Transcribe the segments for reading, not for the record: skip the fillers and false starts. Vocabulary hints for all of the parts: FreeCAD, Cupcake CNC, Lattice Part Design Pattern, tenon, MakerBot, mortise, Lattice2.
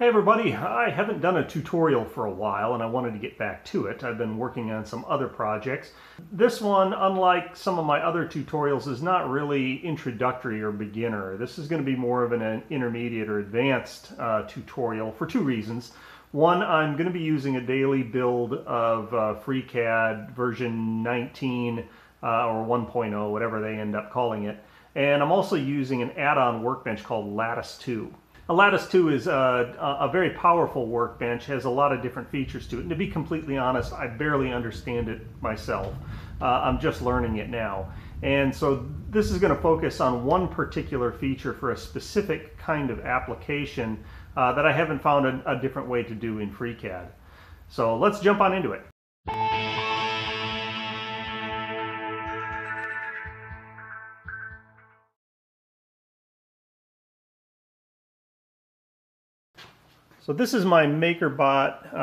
Hey everybody, I haven't done a tutorial for a while and I wanted to get back to it. I've been working on some other projects. This one, unlike some of my other tutorials, is not really introductory or beginner. This is going to be more of an intermediate or advanced tutorial for two reasons. One, I'm going to be using a daily build of FreeCAD version 19 or 1.0, whatever they end up calling it. And I'm also using an add-on workbench called Lattice2. Lattice2 is a very powerful workbench, has a lot of different features to it, and to be completely honest, I barely understand it myself. I'm just learning it now. And so this is going to focus on one particular feature for a specific kind of application that I haven't found a different way to do in FreeCAD. So let's jump on into it. So this is my MakerBot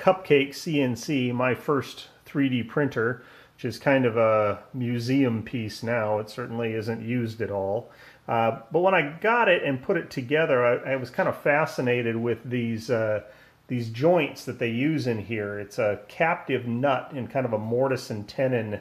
Cupcake CNC, my first 3D printer, which is kind of a museum piece now. It certainly isn't used at all. But when I got it and put it together, I was kind of fascinated with these joints that they use in here. It's a captive nut in kind of a mortise and tenon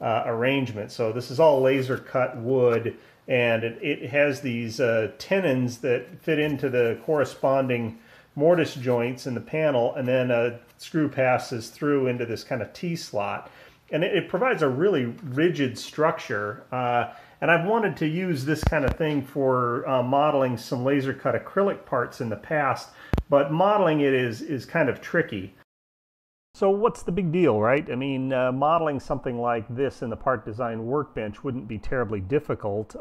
arrangement. So this is all laser cut wood, and it has these tenons that fit into the corresponding mortise joints in the panel, and then a screw passes through into this kind of T-slot, and it provides a really rigid structure, and I've wanted to use this kind of thing for modeling some laser cut acrylic parts in the past, but modeling it is kind of tricky. So what's the big deal, right? I mean, modeling something like this in the part design workbench wouldn't be terribly difficult.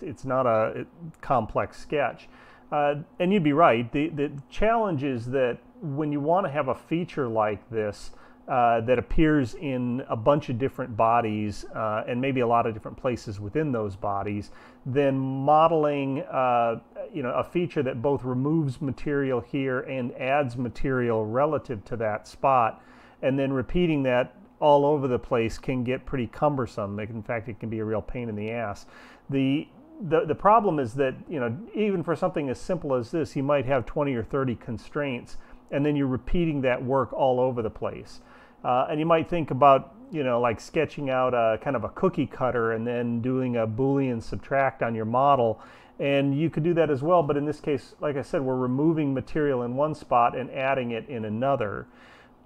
It's not a complex sketch. And you'd be right. The challenge is that when you want to have a feature like this that appears in a bunch of different bodies and maybe a lot of different places within those bodies, then modeling a feature that both removes material here and adds material relative to that spot, and then repeating that all over the place can get pretty cumbersome. In fact, it can be a real pain in the ass. The problem is that, you know, even for something as simple as this, you might have 20 or 30 constraints, and then you're repeating that work all over the place. And you might think about, you know, like sketching out a kind of a cookie cutter and then doing a Boolean subtract on your model. And you could do that as well, but in this case, like I said, we're removing material in one spot and adding it in another.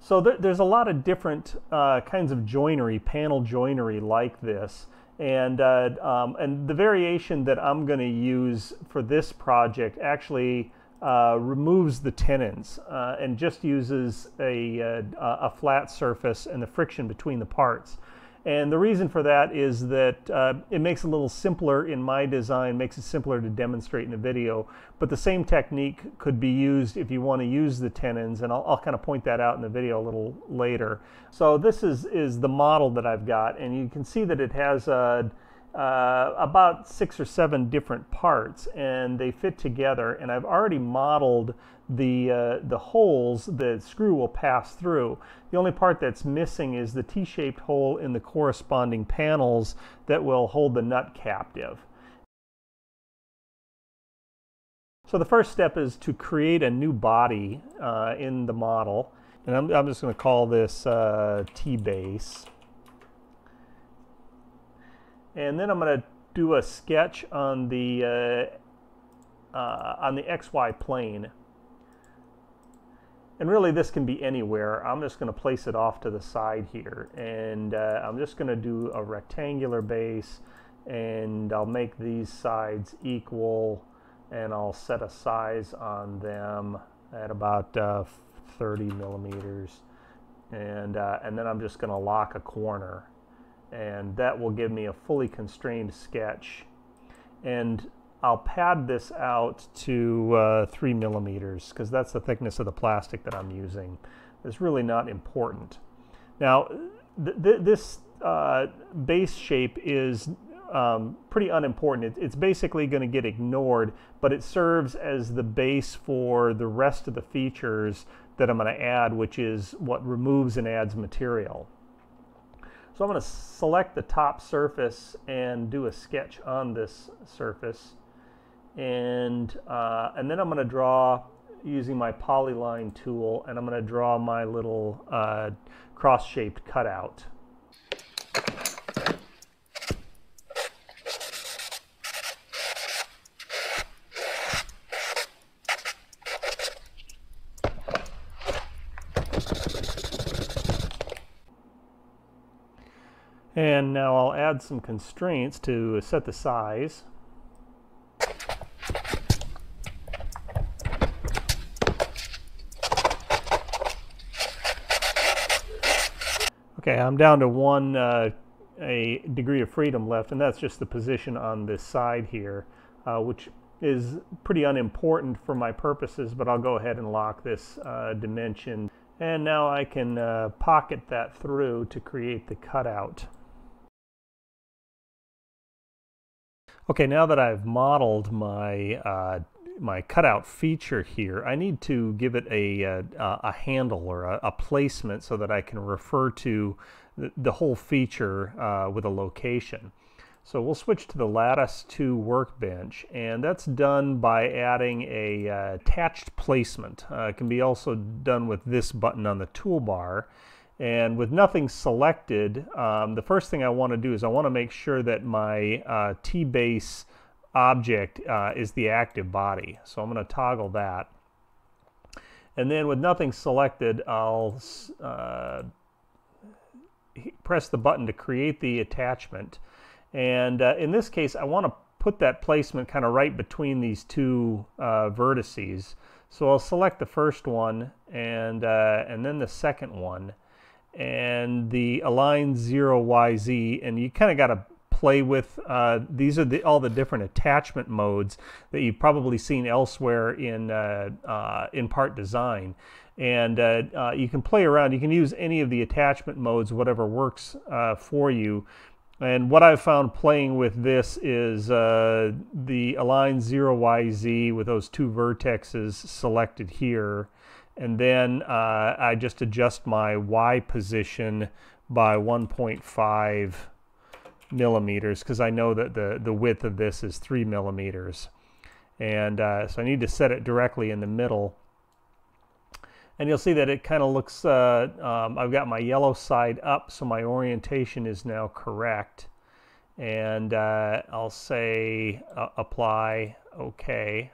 So there's a lot of different kinds of joinery, panel joinery like this. And the variation that I'm going to use for this project actually removes the tenons and just uses a flat surface and the friction between the parts. And the reason for that is that it makes it a little simpler in my design, makes it simpler to demonstrate in a video, but the same technique could be used if you want to use the tenons, and I'll kind of point that out in the video a little later. So this is the model that I've got, and you can see that it has about 6 or 7 different parts, and they fit together, and I've already modeled the holes the screw will pass through. The only part that's missing is the T-shaped hole in the corresponding panels that will hold the nut captive. So the first step is to create a new body in the model, and I'm just going to call this T-base. And then I'm going to do a sketch on the XY plane. And really this can be anywhere. I'm just going to place it off to the side here. And I'm just going to do a rectangular base, and I'll make these sides equal, and I'll set a size on them at about 30 millimeters. And then I'm just going to lock a corner, and that will give me a fully constrained sketch. And I'll pad this out to 3 millimeters, because that's the thickness of the plastic that I'm using. It's really not important. Now, this base shape is pretty unimportant. It's basically going to get ignored, but it serves as the base for the rest of the features that I'm going to add, which is what removes and adds material. So I'm going to select the top surface and do a sketch on this surface, and then I'm going to draw using my polyline tool, and I'm going to draw my little cross-shaped cutout. And now I'll add some constraints to set the size. Okay, I'm down to a degree of freedom left, and that's just the position on this side here, which is pretty unimportant for my purposes, but I'll go ahead and lock this dimension. And now I can pocket that through to create the cutout. Okay, now that I've modeled my cutout feature here, I need to give it a handle or a placement so that I can refer to the whole feature with a location. So we'll switch to the Lattice2 workbench, and that's done by adding a attached placement. It can be also done with this button on the toolbar. And with nothing selected, the first thing I want to do is I want to make sure that my T-base object is the active body. So I'm going to toggle that. And then with nothing selected, I'll press the button to create the attachment. And in this case, I want to put that placement kind of right between these two vertices. So I'll select the first one and then the second one, and the align 0YZ, and you kind of got to play with these are all the different attachment modes that you've probably seen elsewhere in part design. And you can play around. You can use any of the attachment modes, whatever works for you. And what I've found playing with this is the align 0YZ with those two vertexes selected here. And then I just adjust my Y position by 1.5 millimeters because I know that the width of this is 3 millimeters. And so I need to set it directly in the middle. And you'll see that it kind of looks, I've got my yellow side up, so my orientation is now correct. And I'll say apply, OK.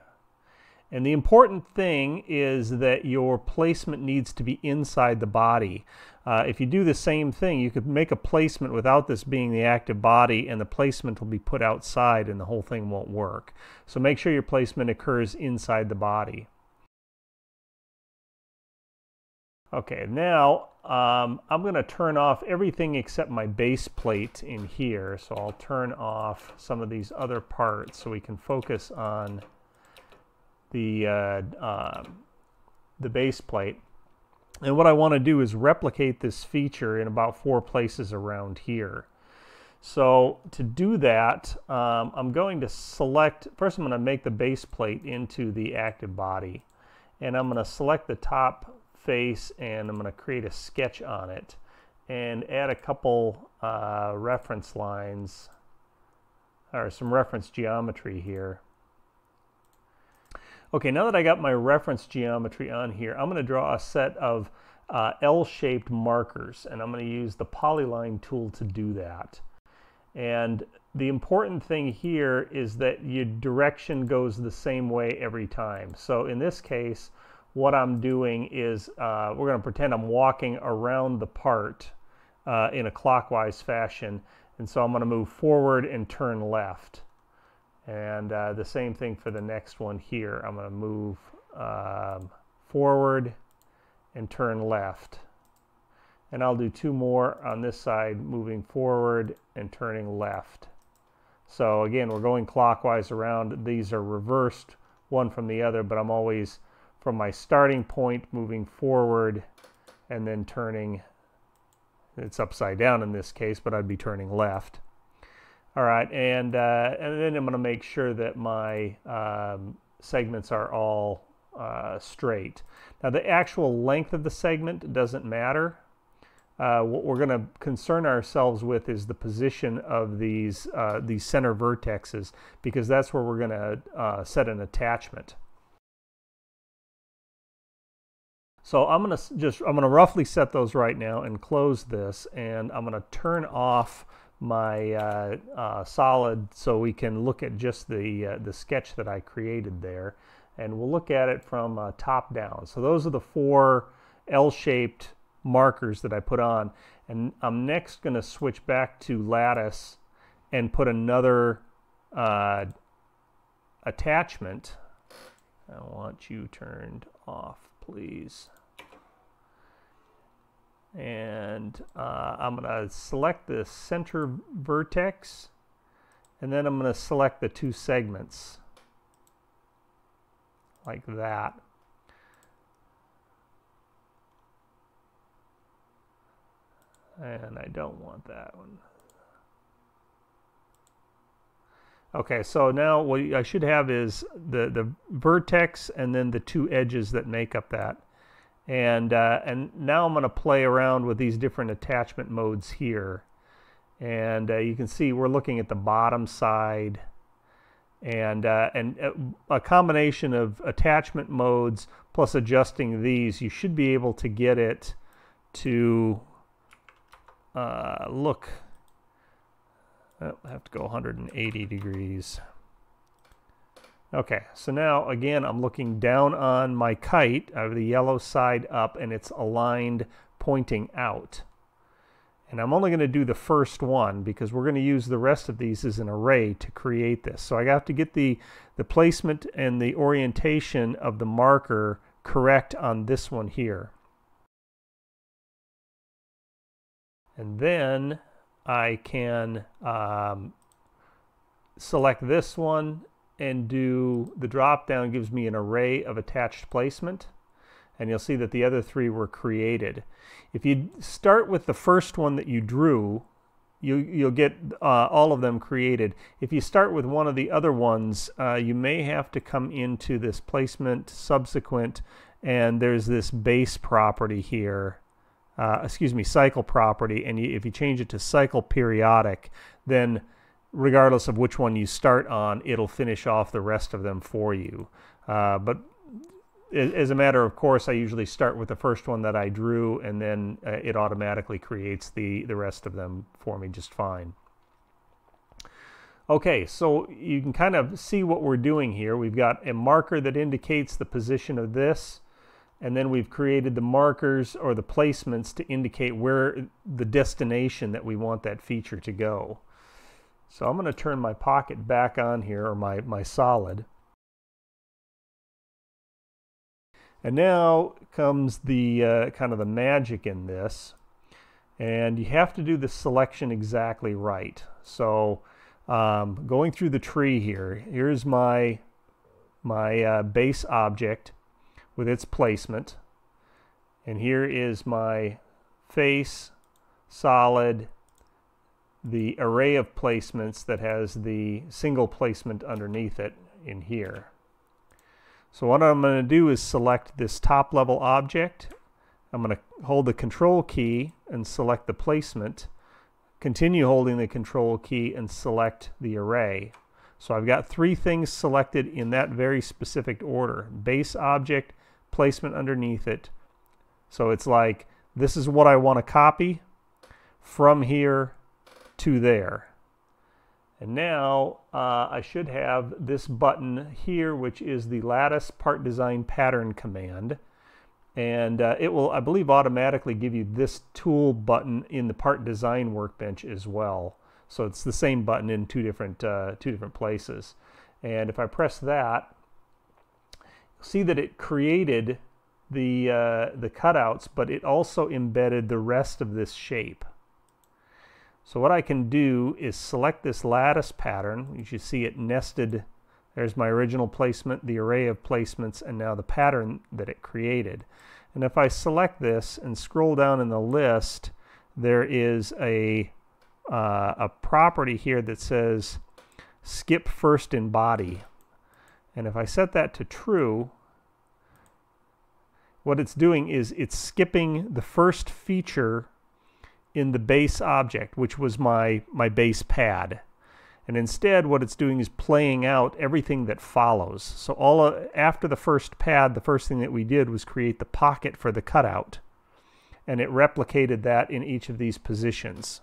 And the important thing is that your placement needs to be inside the body. If you do the same thing, you could make a placement without this being the active body, and the placement will be put outside and the whole thing won't work. So make sure your placement occurs inside the body. Okay, now I'm going to turn off everything except my base plate in here. So I'll turn off some of these other parts so we can focus on the base plate. And what I want to do is replicate this feature in about 4 places around here. So to do that, I'm going to select, first I'm going to make the base plate into the active body. And I'm going to select the top face, and I'm going to create a sketch on it and add a couple reference lines or some reference geometry here. Okay, now that I got my reference geometry on here, I'm going to draw a set of L-shaped markers, and I'm going to use the polyline tool to do that. And the important thing here is that your direction goes the same way every time. So in this case, what I'm doing is we're going to pretend I'm walking around the part in a clockwise fashion. And so I'm going to move forward and turn left. And the same thing for the next one here. I'm going to move forward and turn left. And I'll do 2 more on this side, moving forward and turning left. So again, we're going clockwise around. These are reversed one from the other, but I'm always from my starting point moving forward and then turning. It's upside down in this case, but I'd be turning left. All right, and then I'm going to make sure that my segments are all straight. Now the actual length of the segment doesn't matter. What we're going to concern ourselves with is the position of these center vertexes, because that's where we're going to set an attachment. So I'm gonna roughly set those right now and close this, and I'm gonna turn off my solid so we can look at just the sketch that I created there, and we'll look at it from top down. So those are the four L-shaped markers that I put on, and I'm next going to switch back to Lattice and put another attachment. I want you turned off, please. And I'm going to select the center vertex, and then I'm going to select the two segments like that. And I don't want that one. Okay, so now what I should have is the vertex and then the two edges that make up that. And now I'm going to play around with these different attachment modes here. And you can see we're looking at the bottom side. And a combination of attachment modes plus adjusting these, you should be able to get it to look. I have to go 180 degrees. Okay, so now again I'm looking down on my kite, I have the yellow side up, and it's aligned pointing out. And I'm only going to do the first one because we're going to use the rest of these as an array to create this. So I have to get the placement and the orientation of the marker correct on this one here. And then I can select this one and do the drop down, gives me an array of attached placement. And you'll see that the other three were created. If you start with the first one that you drew, you'll get all of them created. If you start with one of the other ones, you may have to come into this placement subsequent, and there's this base property here, excuse me, cycle property, and if you change it to cycle periodic, then regardless of which one you start on, it'll finish off the rest of them for you. But as a matter of course, I usually start with the first one that I drew, and then it automatically creates the rest of them for me just fine. Okay, so you can kind of see what we're doing here. We've got a marker that indicates the position of this, and then we've created the markers or the placements to indicate where the destination that we want that feature to go. So I'm going to turn my pocket back on here, or my solid. And now comes the kind of the magic in this. And you have to do the selection exactly right. So going through the tree here, here's my base object with its placement. And here is my face, solid, the array of placements that has the single placement underneath it in here. So what I'm going to do is select this top level object. I'm going to hold the control key and select the placement. Continue holding the control key and select the array. So I've got three things selected in that very specific order. Base object, placement underneath it. So it's like, this is what I want to copy from here to there. And now I should have this button here, which is the Lattice Part Design Pattern command. And it will, I believe, automatically give you this tool button in the Part Design Workbench as well. So it's the same button in two different places. And if I press that, you'll see that it created the cutouts, but it also embedded the rest of this shape. So what I can do is select this lattice pattern. You should see it nested. There's my original placement, the array of placements, and now the pattern that it created. And if I select this and scroll down in the list, there is a property here that says skip first in body. And if I set that to true, what it's doing is it's skipping the first feature in the base object, which was my base pad. And instead, what it's doing is playing out everything that follows. So after the first pad, the first thing that we did was create the pocket for the cutout. And it replicated that in each of these positions.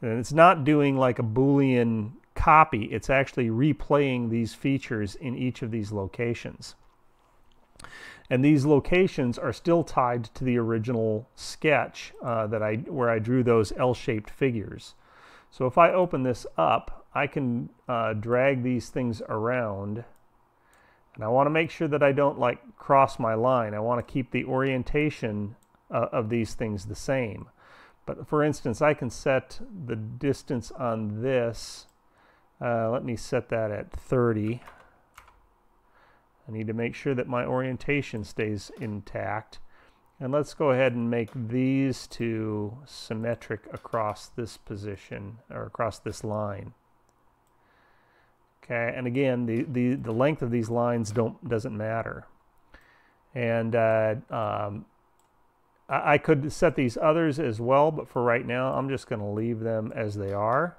And it's not doing like a Boolean copy. It's actually replaying these features in each of these locations. And these locations are still tied to the original sketch where I drew those L-shaped figures. So if I open this up, I can drag these things around, and I want to make sure that I don't like cross my line. I want to keep the orientation of these things the same. But for instance, I can set the distance on this. Let me set that at 30. I need to make sure that my orientation stays intact. And let's go ahead and make these two symmetric across this position, or across this line. Okay, and again, the length of these lines doesn't matter. And I could set these others as well, but for right now, I'm just going to leave them as they are.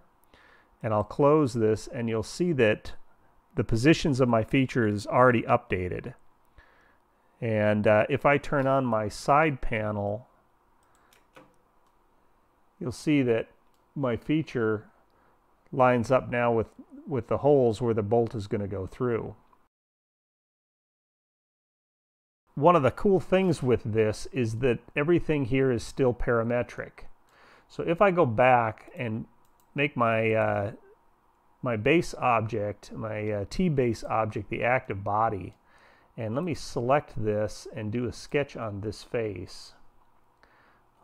And I'll close this, and you'll see that the positions of my feature is already updated. And if I turn on my side panel, you'll see that my feature lines up now with the holes where the bolt is going to go through. One of the cool things with this is that everything here is still parametric. So if I go back and make my my base object, my T-base object, the active body, and let me select this and do a sketch on this face.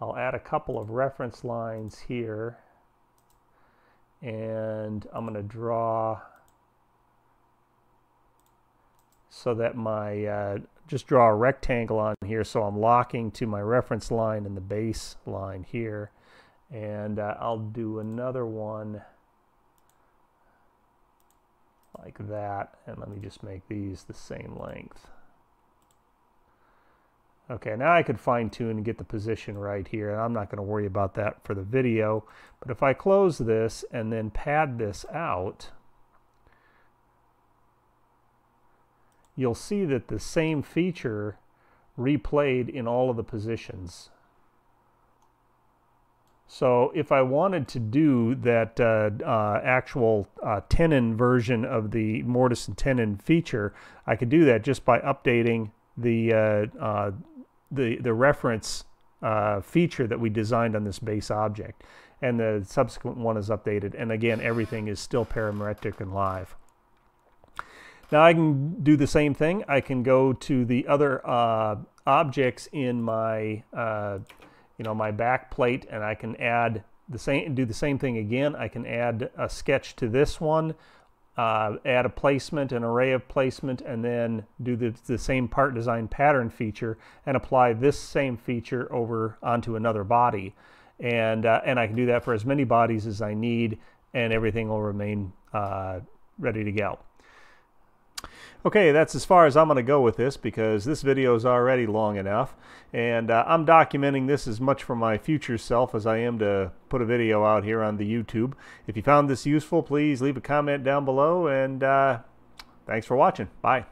I'll add a couple of reference lines here, and I'm going to draw so that my just draw a rectangle on here, so I'm locking to my reference line and the base line here. And I'll do another one like that, and let me just make these the same length. Okay, now I could fine-tune and get the position right here, and I'm not going to worry about that for the video. But if I close this and then pad this out, you'll see that the same feature replayed in all of the positions. So if I wanted to do that actual tenon version of the mortise and tenon feature, I could do that just by updating the reference feature that we designed on this base object, and the subsequent one is updated. And again, everything is still parametric and live. Now I can do the same thing. I can go to the other objects in my my back plate, and I can add the same, do the same thing again. I can add a sketch to this one, add a placement, an array of placement, and then do the same part design pattern feature and apply this same feature over onto another body. And I can do that for as many bodies as I need, and everything will remain ready to go. Okay, that's as far as I'm going to go with this, because this video is already long enough, and I'm documenting this as much for my future self as I am to put a video out here on the YouTube. If you found this useful, please leave a comment down below, and thanks for watching. Bye.